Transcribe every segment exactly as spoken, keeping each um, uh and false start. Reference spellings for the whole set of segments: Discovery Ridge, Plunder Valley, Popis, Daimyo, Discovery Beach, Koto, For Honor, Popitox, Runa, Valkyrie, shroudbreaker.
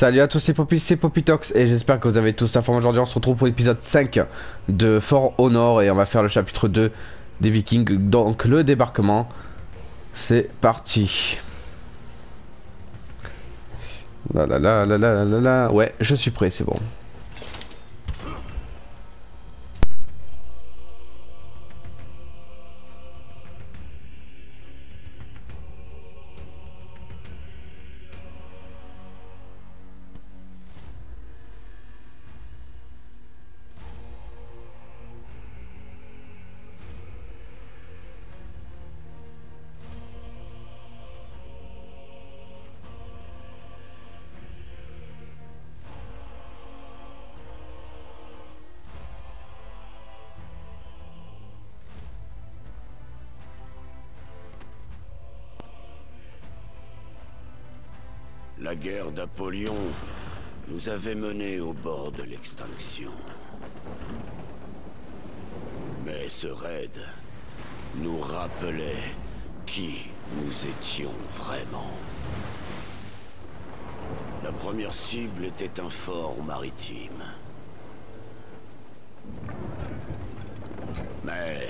Salut à tous, c'est Popis, c'est Popitox et j'espère que vous avez tous la forme aujourd'hui. On se retrouve pour l'épisode cinq de For Honor et on va faire le chapitre deux des Vikings, donc le débarquement. C'est parti. La la la la la la la. Ouais, je suis prêt, c'est bon. La guerre d'Apollon nous avait menés au bord de l'extinction. Mais ce raid nous rappelait qui nous étions vraiment. La première cible était un fort maritime. Mais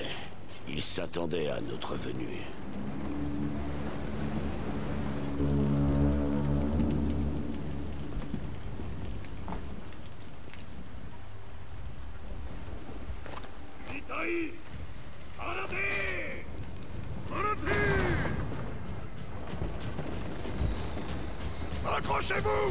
ils s'attendaient à notre venue. Accrochez-vous!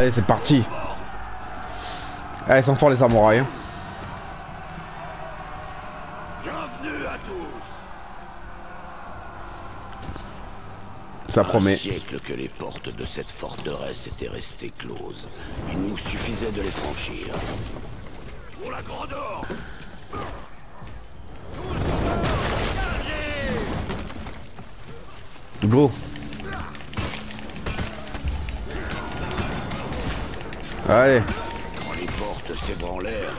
Allez, c'est parti. Allez, ils sont forts les samouraïs. Bienvenue à tous. Ça promet. Un siècle que les portes de cette forteresse étaient restées closes. Il nous suffisait de les franchir. Pour la grande horde. Go. Allez. Quand les portes s'ébranlèrent,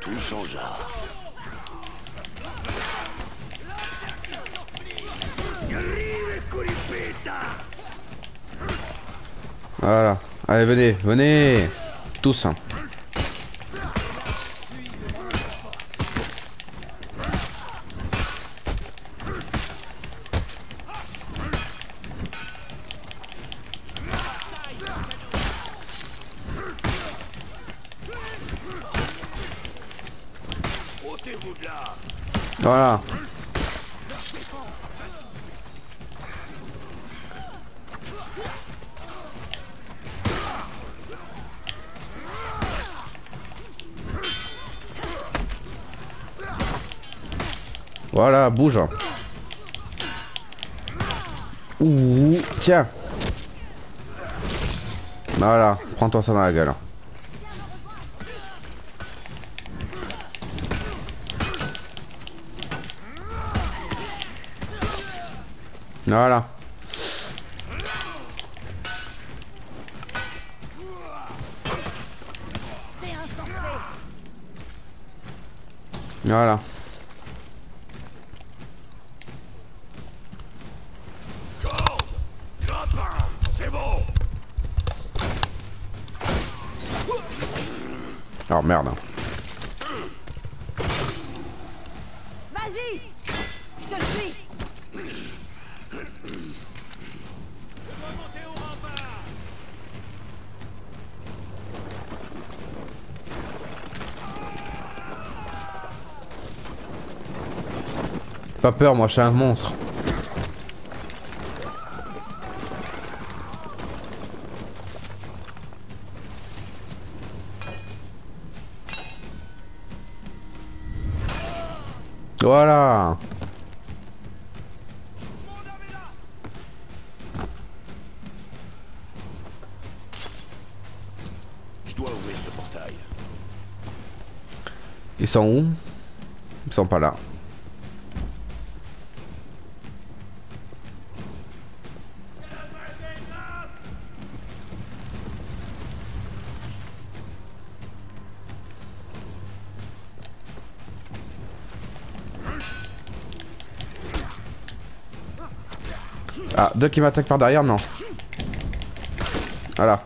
tout changea. Voilà. Allez, venez, venez. Tous. Voilà. Voilà, bouge. Ouh, tiens. Voilà, prends-toi ça dans la gueule. Voilà. Voilà. C'est bon. Oh merde. Vas-y. Je te suis. Pas peur, moi je suis un monstre. Voilà. Je dois ouvrir ce portail. Ils sont où? Ils sont pas là. Ah, deux qui m'attaquent par derrière, non. Voilà.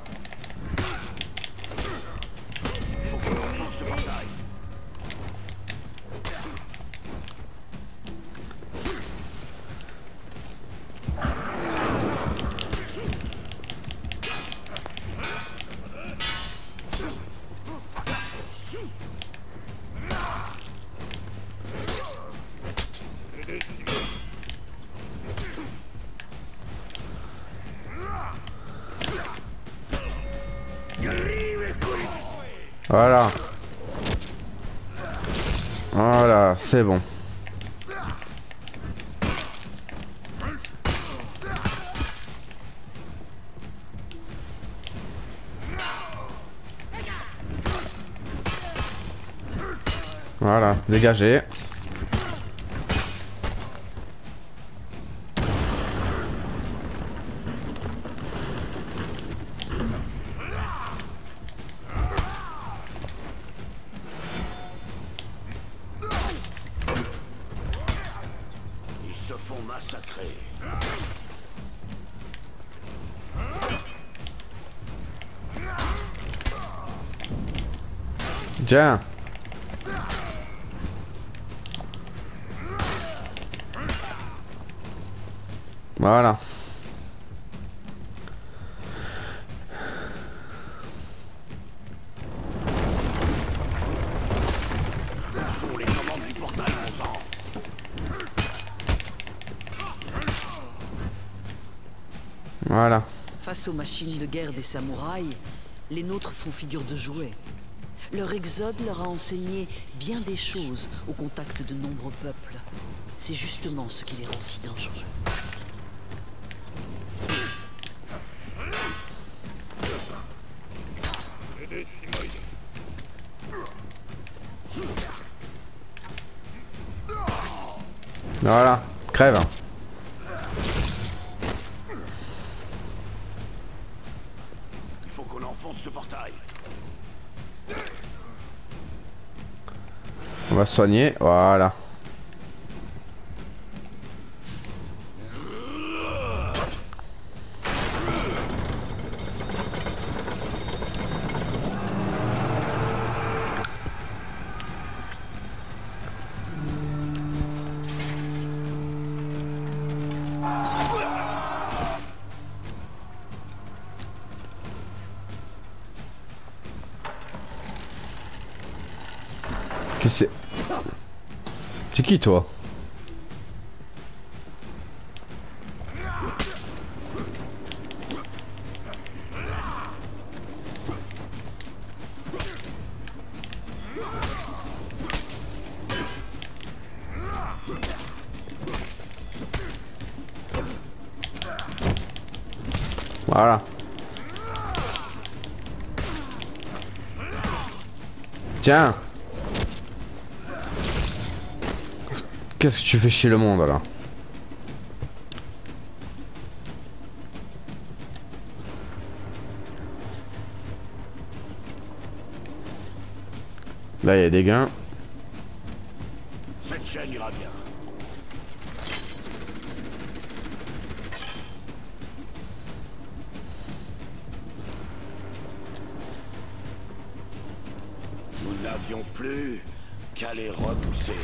Voilà. Voilà, c'est bon. Voilà, dégagé. Tiens. Voilà. Voilà. Face aux machines de guerre des samouraïs, les nôtres font figure de jouets. Leur exode leur a enseigné bien des choses au contact de nombreux peuples. C'est justement ce qui les rend si dangereux. Voilà, crève. Il faut qu'on enfonce ce portail. On va soigner, voilà. Qu'est-ce que c'est? C'est qui toi? Voilà. Tiens. Qu'est-ce que tu fais chez le monde là? Là il y a des gains. Cette chaîne ira bien. Nous n'avions plus qu'à les repousser.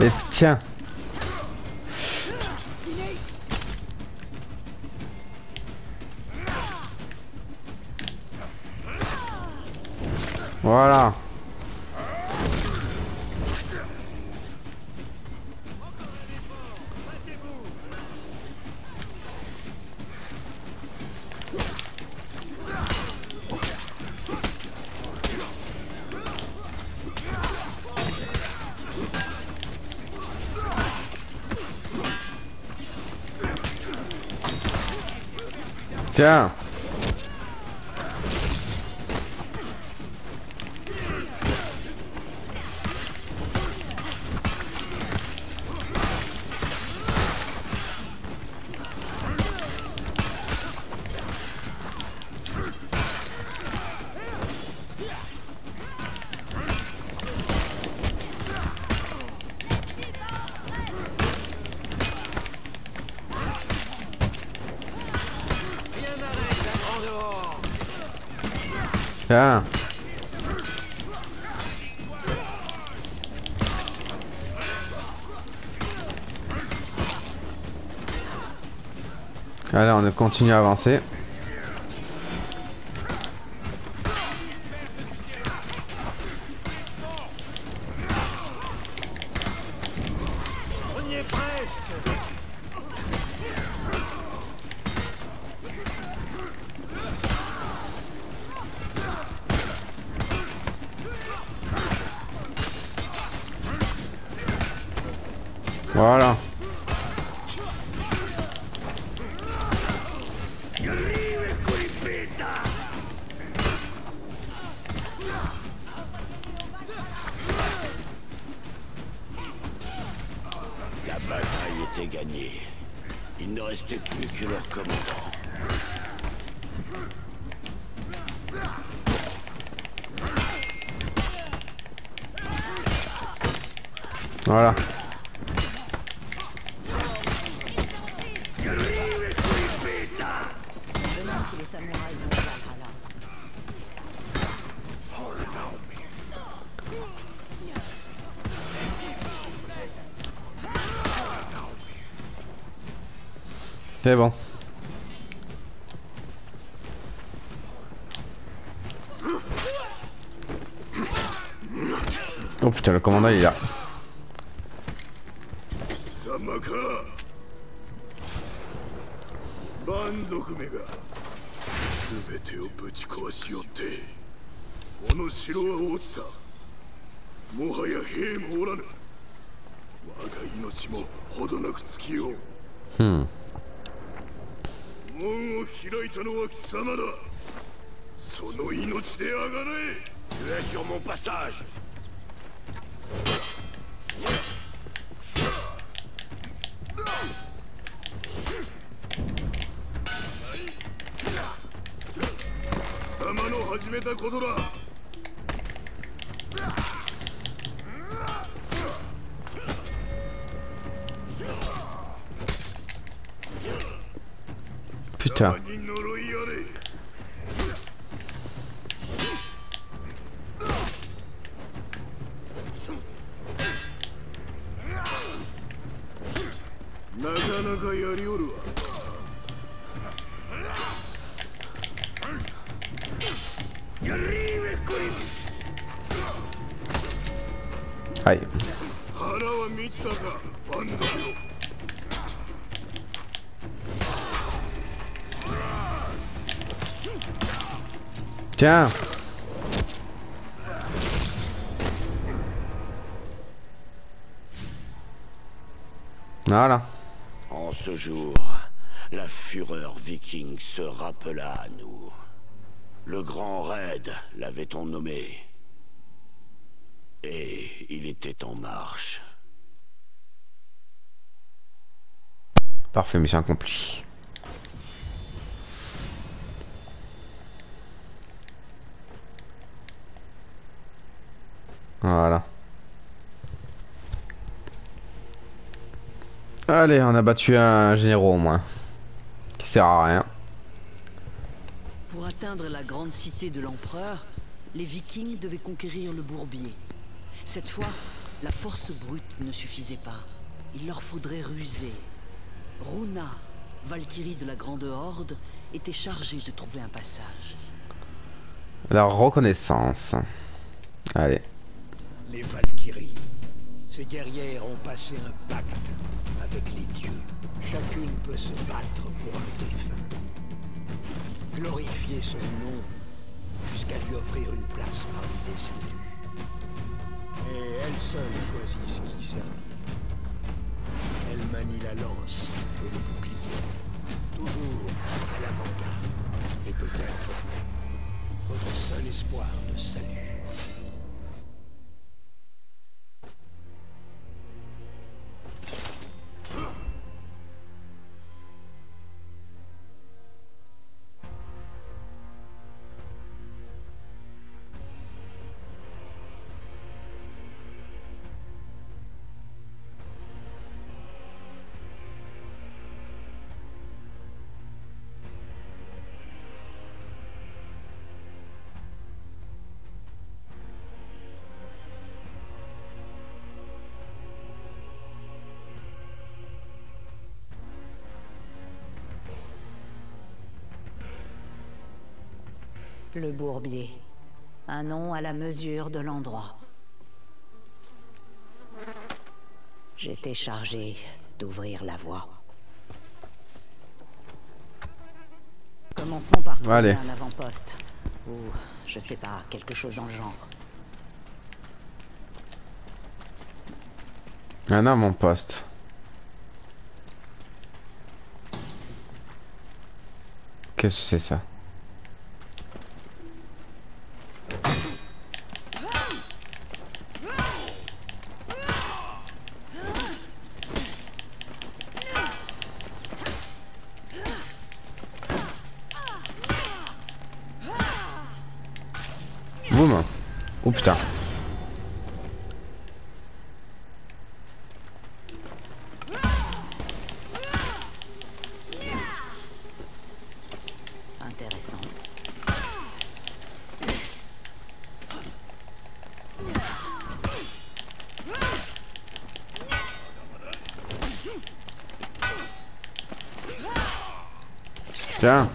Et tiens. Voilà. Tja. Ja. Voilà, on continue à avancer. On y est presque. Voilà. La bataille était gagnée. Il ne restait plus que leur commandant. Voilà. C'est bon. Oh putain, le commandant il est là. Hmm. Tu es sur mon passage. Putain. Aïe. Tiens. Voilà. En ce jour, la fureur viking se rappela à nous. Le grand raid l'avait-on nommé. Et il était en marche. Parfait, mission accomplie. Voilà. Allez, on a battu un généraux au moins. Qui sert à rien. Pour atteindre la grande cité de l'empereur, les Vikings devaient conquérir le bourbier. Cette fois, la force brute ne suffisait pas. Il leur faudrait ruser. Runa, Valkyrie de la Grande Horde, était chargée de trouver un passage. La reconnaissance. Allez. Les Valkyries, ces guerrières ont passé un pacte avec les dieux. Chacune peut se battre pour un défunt. Glorifier son nom jusqu'à lui offrir une place parmi les cieux. Et elles seules choisissent qui servir. Elles manient la lance et le bouclier, toujours à l'avant-garde. peut-être votre seul espoir de salut. Le Bourbier. Un nom à la mesure de l'endroit. J'étais chargé d'ouvrir la voie. Commençons par trouver un avant-poste. Ou, je sais pas, quelque chose dans le genre. Un avant-poste. Qu'est-ce que c'est ça? Oh putain. Intéressant. Tiens.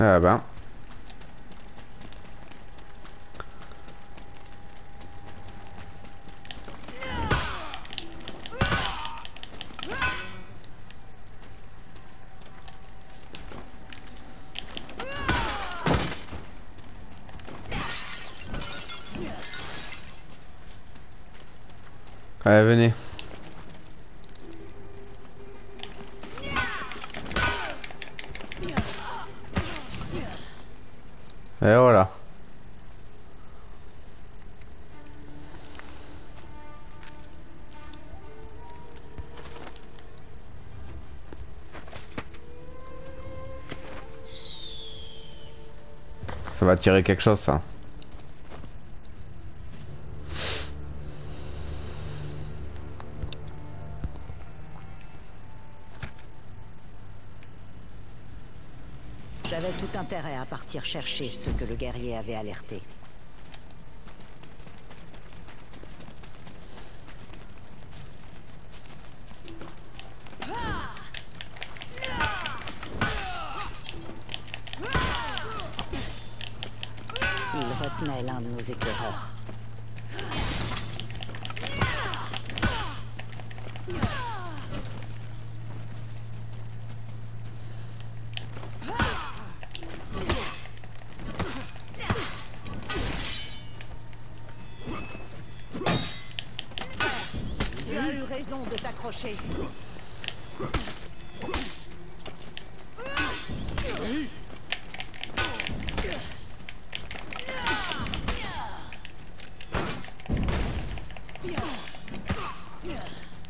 Ah ben. Allez, venez. Et voilà. Ça va tirer quelque chose, ça. J'avais tout intérêt à partir chercher ce que le guerrier avait alerté. Il retenait l'un de nos éclaireurs. De t'accrocher.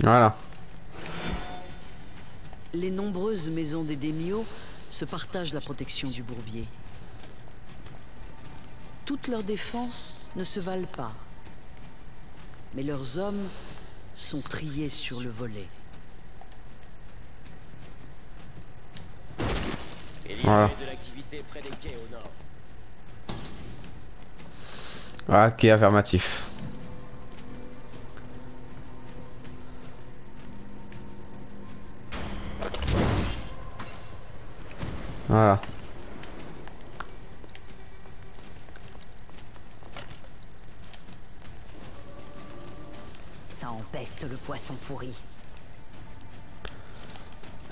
Voilà. Les nombreuses maisons des Daimyo se partagent la protection du Bourbier. Toutes leurs défenses ne se valent pas, mais leurs hommes sont triés sur le volet. Voilà. Ah, qui est affirmatif. Voilà. Ça empeste le poisson pourri.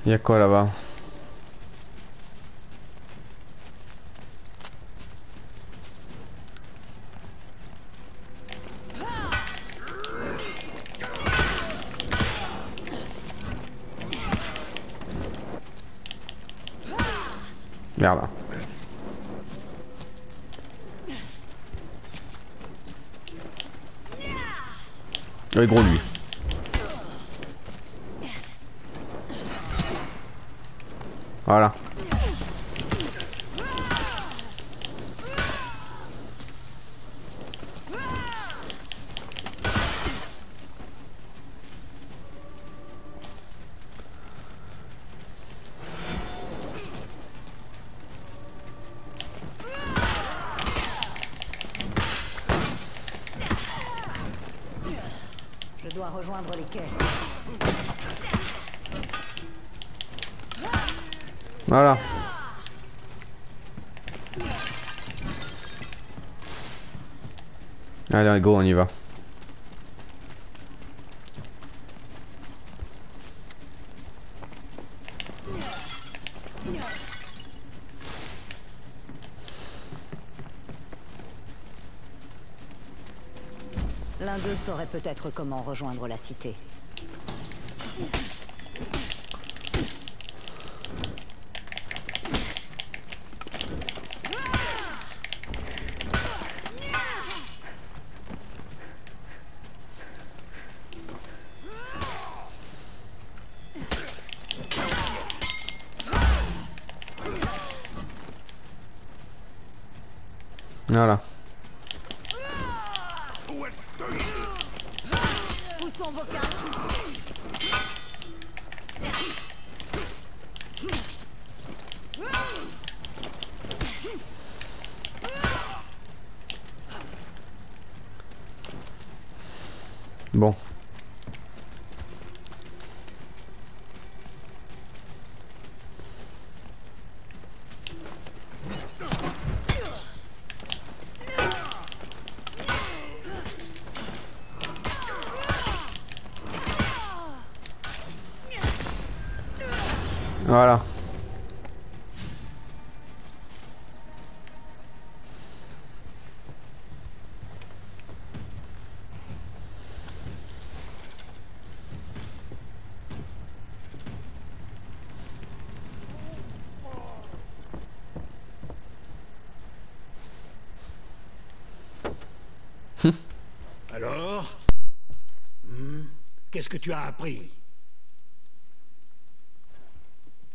Il y a quoi là-bas? faire là. Ouais, gros lui. Voilà. Rejoindre les quais. Voilà. Allez, go, on y va. L'un d'eux saurait peut-être comment rejoindre la cité. Voilà. Bon. Voilà. Alors, hmm, qu'est-ce que tu as appris?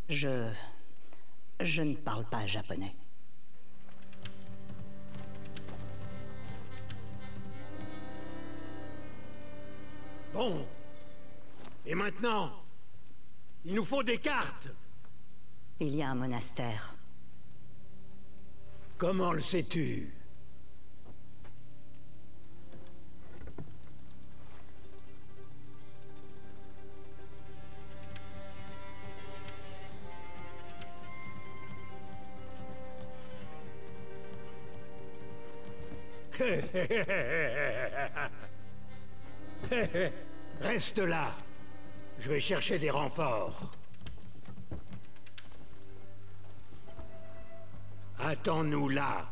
Je... je ne parle pas japonais. Bon. Et maintenant? Il nous faut des cartes. Il y a un monastère. Comment le sais-tu? Reste là. Je vais chercher des renforts. Attends-nous là.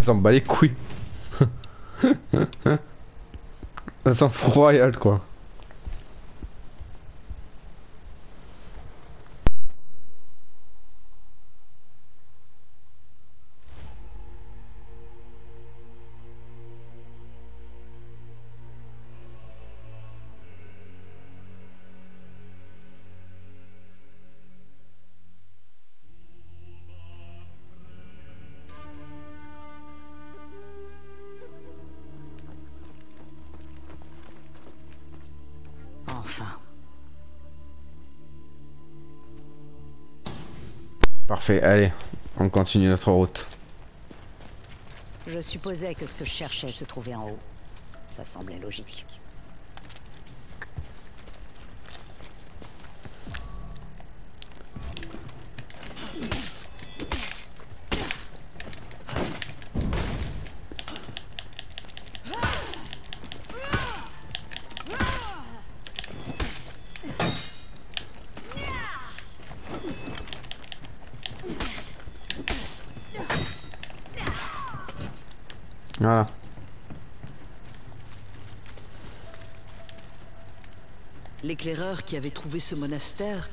Ça me bat les couilles. Ça sent royal quoi. Parfait, allez, on continue notre route. Je supposais que ce que je cherchais se trouvait en haut. Ça semblait logique. Voilà. L'éclaireur qui avait trouvé ce monastère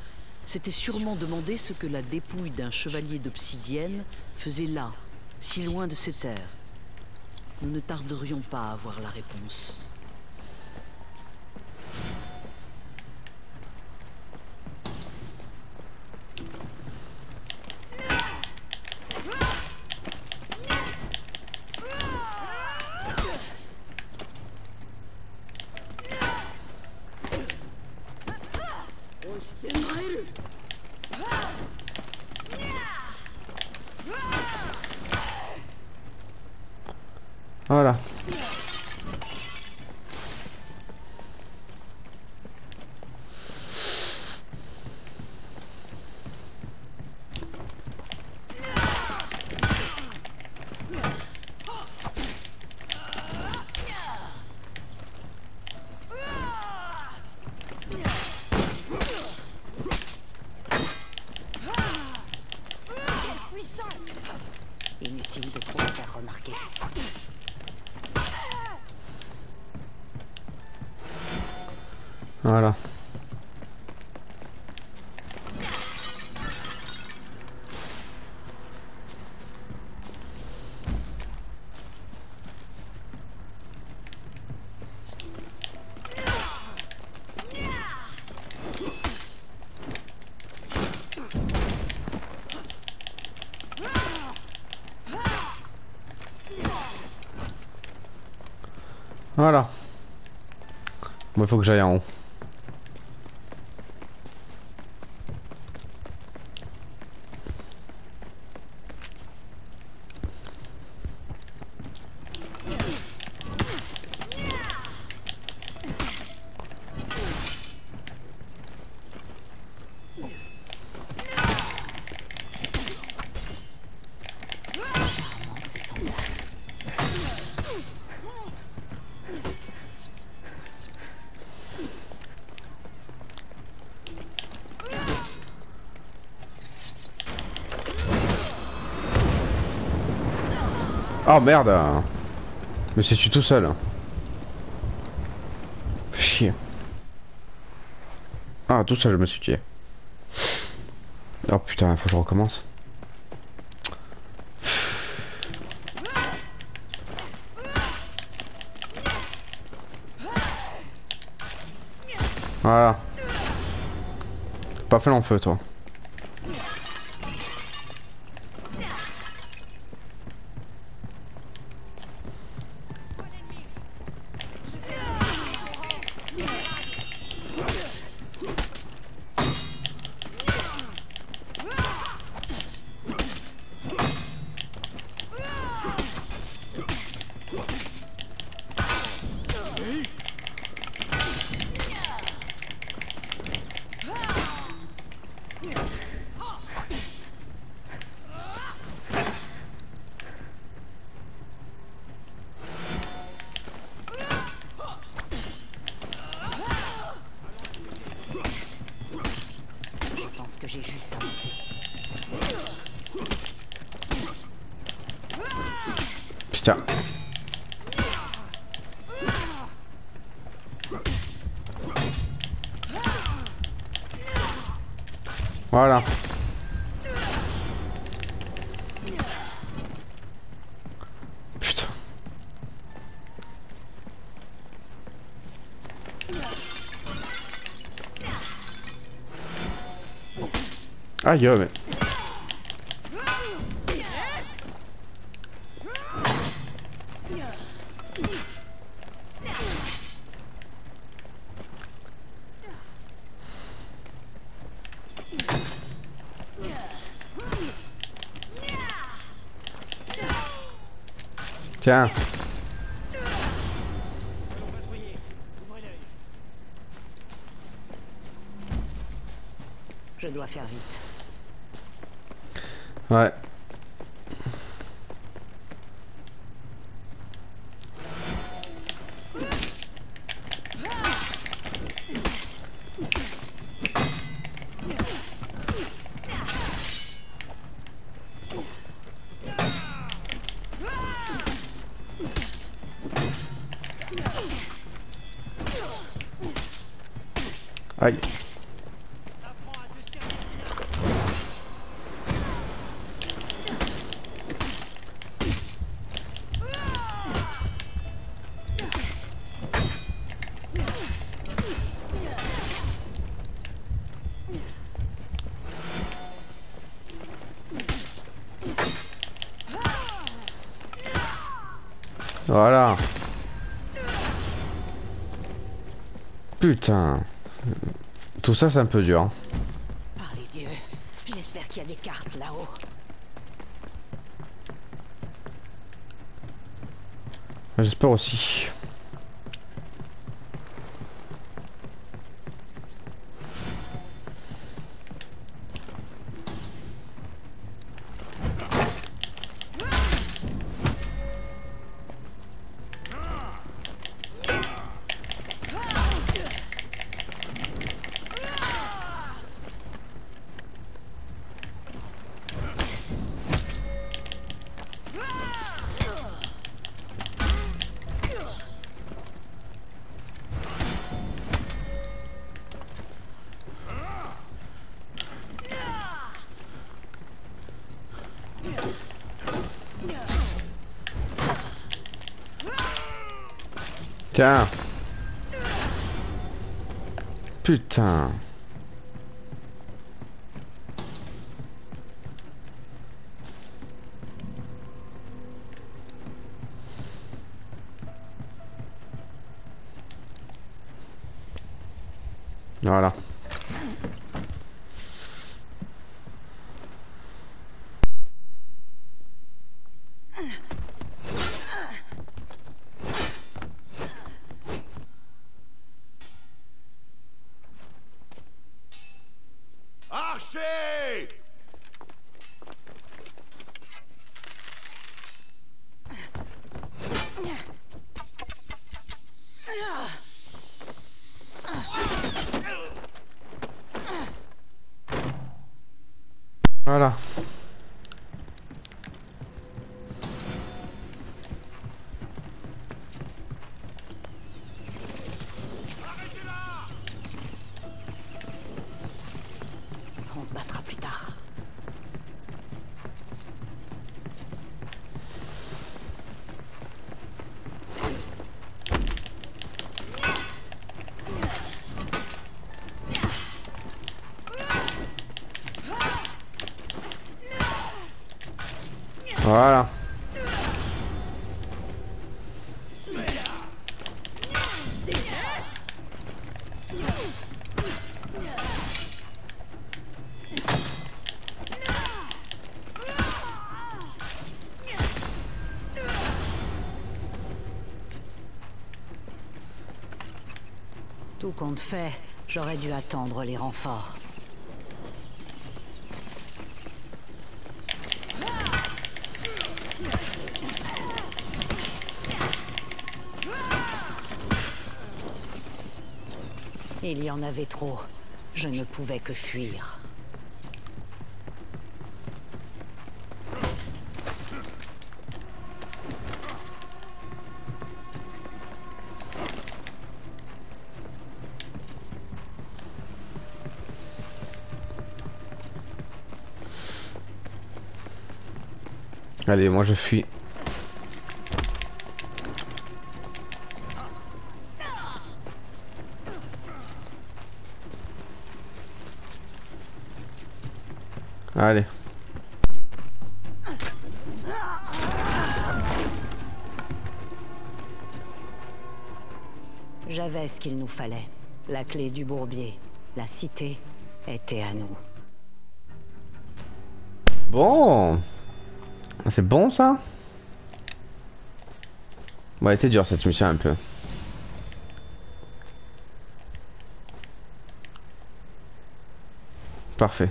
s'était sûrement demandé ce que la dépouille d'un chevalier d'obsidienne faisait là, si loin de ces terres. Nous ne tarderions pas à avoir la réponse. Voilà. Inutile de trop me faire remarquer. Voilà. Voilà. Bon, il faut que j'aille en haut. Oh merde, mais c'est tu tout seul. Chier. Ah tout seul je me suis tué. Oh putain, faut que je recommence. Voilà. Pas fait long feu toi. J'ai juste à monter. Putain. Voilà. Putain. Aïe, mais... Tiens. Je dois faire vite. Ouais. Aïe. Voilà. Putain. Tout ça c'est un peu dur. Par les dieux, j'espère qu'il y a des cartes là-haut. J'espère aussi. Tiens. Putain. Voilà. Voilà. On se battra plus tard. Voilà. Tout compte fait, j'aurais dû attendre les renforts. Il y en avait trop. Je ne pouvais que fuir. Allez, moi je fuis. Allez. J'avais ce qu'il nous fallait. La clé du bourbier. La cité était à nous. Bon. C'est bon ça? Bon, elle était dure cette mission un peu. Parfait.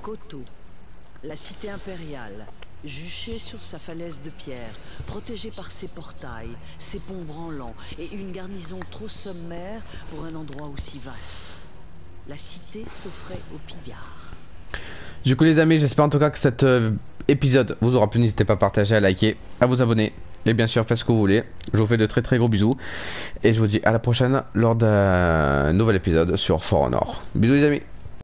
Koto, la cité impériale, juchée sur sa falaise de pierre, protégée par ses portails, ses ponts branlants et une garnison trop sommaire pour un endroit aussi vaste. La cité s'offrait aux pillards. Du coup les amis, j'espère en tout cas que cette épisode vous aura plu, n'hésitez pas à partager, à liker, à vous abonner. Et bien sûr, faites ce que vous voulez. Je vous fais de très très gros bisous. Et je vous dis à la prochaine lors d'un nouvel épisode sur For Honor. Bisous les amis.